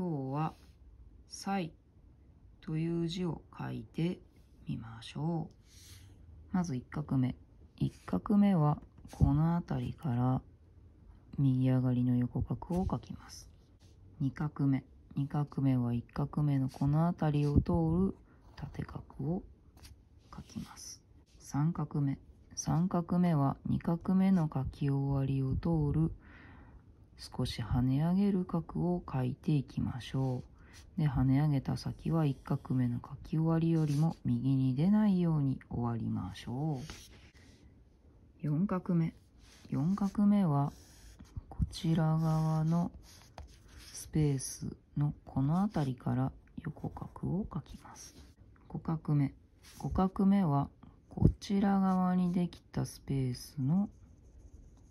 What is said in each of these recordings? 今日は「歳」という字を書いてみましょう。まず1画目はこの辺りから右上がりの横画を書きます。2画目は1画目のこの辺りを通る縦画を書きます。3画目は2画目の書き終わりを通る少し跳ね上げる画を書いていきましょう。で、跳ね上げた先は1画目の書き終わりよりも右に出ないように終わりましょう。4画目はこちら側のスペースのこの辺りから横画を書きます。5画目はこちら側にできたスペースの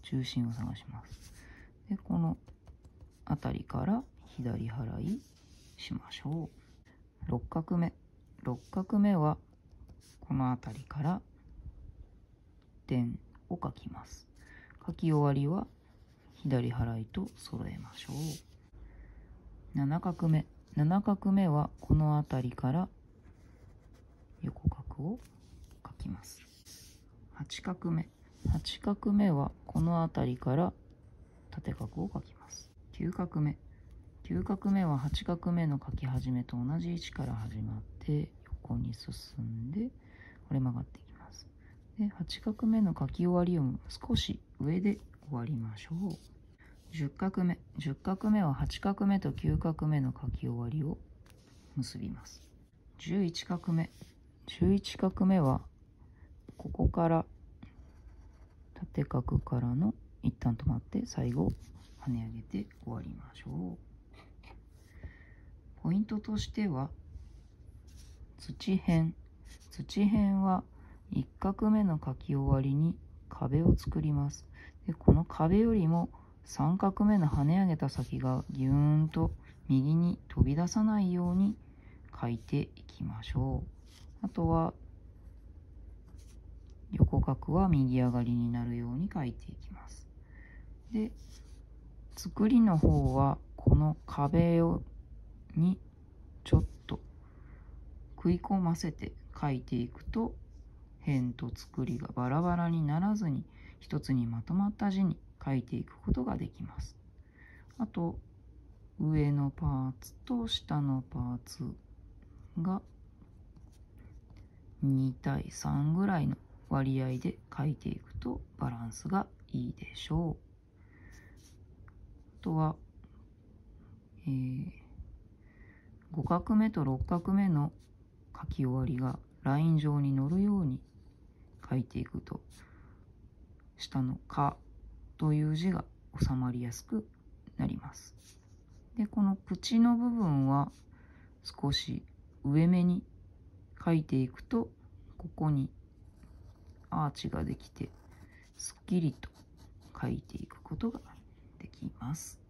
中心を探します。で、この辺りから左払いしましょう。6画目はこの辺りから点を書きます。書き終わりは左払いと揃えましょう。7画目はこの辺りから横画を書きます。8画目はこの辺りから縦画を書きます。9画目は8画目の書き始めと同じ位置から始まって横に進んでこれ曲がっていきます。で、8画目の書き終わりを少し上で終わりましょう。10画目は8画目と9画目の書き終わりを結びます。11画目はここから縦画からの一旦止まって最後跳ね上げて終わりましょう。ポイントとしては土辺は1画目の書き終わりに壁を作ります。で、この壁よりも3画目の跳ね上げた先がギューンと右に飛び出さないように書いていきましょう。あとは横画は右上がりになるように書いていきます。で、作りの方はこの壁にちょっと食い込ませて書いていくと辺と作りがバラバラにならずに一つにまとまった字に書いていくことができます。あと上のパーツと下のパーツが2対3ぐらいの割合で書いていくとバランスがいいでしょう。あとは、5画目と6画目の書き終わりがライン上に乗るように書いていくと下の「か」という字が収まりやすくなります。で、この口の部分は少し上目に書いていくとここにアーチができてすっきりと書いていくことができます。